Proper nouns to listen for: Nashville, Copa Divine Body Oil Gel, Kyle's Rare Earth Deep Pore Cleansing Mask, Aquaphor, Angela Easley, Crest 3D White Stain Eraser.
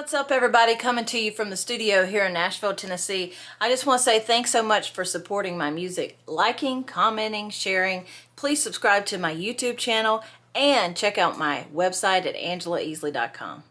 What's up, everybody? Coming to you from the studio here in Nashville, Tennessee. I just want to say thanks so much for supporting my music, liking, commenting, sharing. Please subscribe to my YouTube channel and check out my website at angelaeasley.com.